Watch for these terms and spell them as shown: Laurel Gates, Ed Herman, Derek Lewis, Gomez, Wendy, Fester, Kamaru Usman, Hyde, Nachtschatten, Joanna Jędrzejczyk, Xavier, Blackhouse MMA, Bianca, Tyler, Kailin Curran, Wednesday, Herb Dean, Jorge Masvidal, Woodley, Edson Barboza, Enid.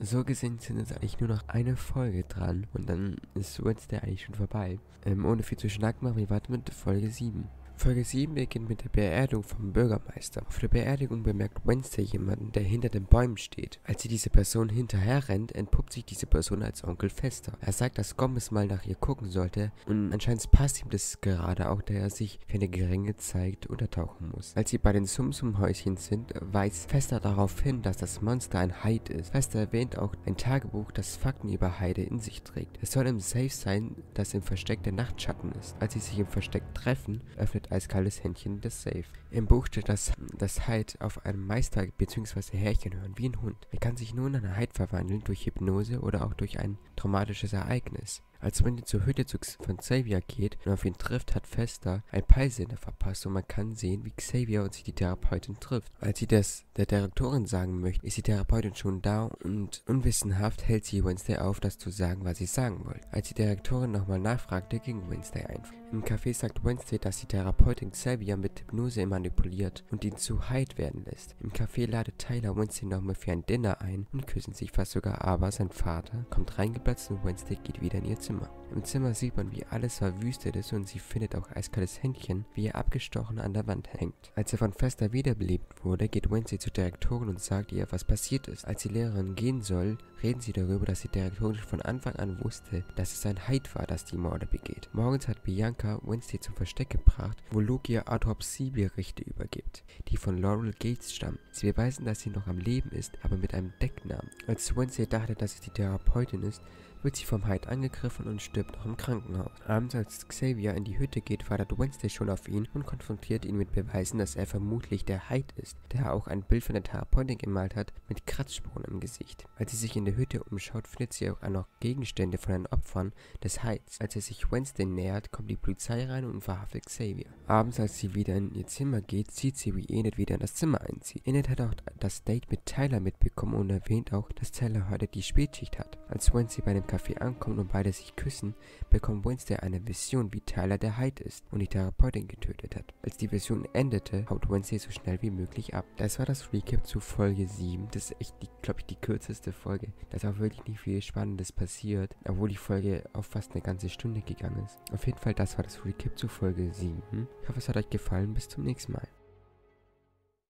So gesehen sind jetzt eigentlich nur noch eine Folge dran und dann ist Wednesday eigentlich schon vorbei. Ohne viel zu schnacken machen wir weiter mit Folge 7. Folge 7 beginnt mit der Beerdigung vom Bürgermeister. Auf der Beerdigung bemerkt Wednesday jemanden, der hinter den Bäumen steht. Als sie diese Person hinterher rennt, entpuppt sich diese Person als Onkel Fester. Er sagt, dass Gomez mal nach ihr gucken sollte und anscheinend passt ihm das gerade auch, da er sich für eine geringe Zeit untertauchen muss. Als sie bei den Sumsum-Häuschen sind, weist Fester darauf hin, dass das Monster ein Hyde ist. Fester erwähnt auch ein Tagebuch, das Fakten über Hyde in sich trägt. Es soll im Safe sein, das im Versteck der Nachtschatten ist. Als sie sich im Versteck treffen, öffnet eiskaltes Händchen des Safe. Im Buch steht, dass Hyde auf einem Meister bzw. Härchen hören, wie ein Hund. Er kann sich nun in einen Hyde verwandeln durch Hypnose oder auch durch ein traumatisches Ereignis. Als Wendy zur Hütte von Xavier geht und auf ihn trifft, hat Fester ein Peilsender verpasst und man kann sehen, wie Xavier und sich die Therapeutin trifft. Als sie das der Direktorin sagen möchte, ist die Therapeutin schon da und unwissenhaft hält sie Wednesday auf, das zu sagen, was sie sagen wollte. Als die Direktorin nochmal nachfragte, ging Wednesday ein. Im Café sagt Wednesday, dass die Therapeutin Xavier mit Hypnose manipuliert und ihn zu Hyde werden lässt. Im Café ladet Tyler Wednesday nochmal für ein Dinner ein und küssen sich fast sogar, aber sein Vater kommt reingeplatzt und Wednesday geht wieder in ihr Zimmer. Im Zimmer sieht man, wie alles verwüstet ist und sie findet auch eiskaltes Händchen, wie er abgestochen an der Wand hängt. Als er von Fester wiederbelebt wurde, geht Wednesday zur Direktorin und sagt ihr, was passiert ist. Als die Lehrerin gehen soll, reden sie darüber, dass die Direktorin von Anfang an wusste, dass es ein Hyde war, das die Morde begeht. Morgens hat Bianca Wednesday zum Versteck gebracht, wo Luke ihr Autopsieberichte übergibt, die von Laurel Gates stammen. Sie beweisen, dass sie noch am Leben ist, aber mit einem Decknamen. Als Wednesday dachte, dass sie die Therapeutin ist, wird sie vom Hyde angegriffen und stirbt noch im Krankenhaus. Abends, als Xavier in die Hütte geht, wartet Wednesday schon auf ihn und konfrontiert ihn mit Beweisen, dass er vermutlich der Hyde ist, der auch ein Bild von der Therapeutin gemalt hat, mit Kratzspuren im Gesicht. Als sie sich in der Hütte umschaut, findet sie auch noch Gegenstände von den Opfern des Hydes. Als er sich Wednesday nähert, kommt die Polizei rein und verhaftet Xavier. Abends, als sie wieder in ihr Zimmer geht, sieht sie, wie Enid wieder in das Zimmer einzieht. Enid hat auch das Date mit Tyler mitbekommen und erwähnt auch, dass Tyler heute die Spätschicht hat. Als Wednesday bei dem Café ankommt und beide sich küssen, bekommt Wednesday eine Vision, wie Tyler der Hyde ist und die Therapeutin getötet hat. Als die Vision endete, haut Wednesday so schnell wie möglich ab. Das war das Recap zu Folge 7. Das ist echt, glaube ich, die kürzeste Folge. Da ist auch wirklich nicht viel Spannendes passiert, obwohl die Folge auf fast eine ganze Stunde gegangen ist. Auf jeden Fall, das war das Recap zu Folge 7. Ich hoffe, es hat euch gefallen. Bis zum nächsten Mal.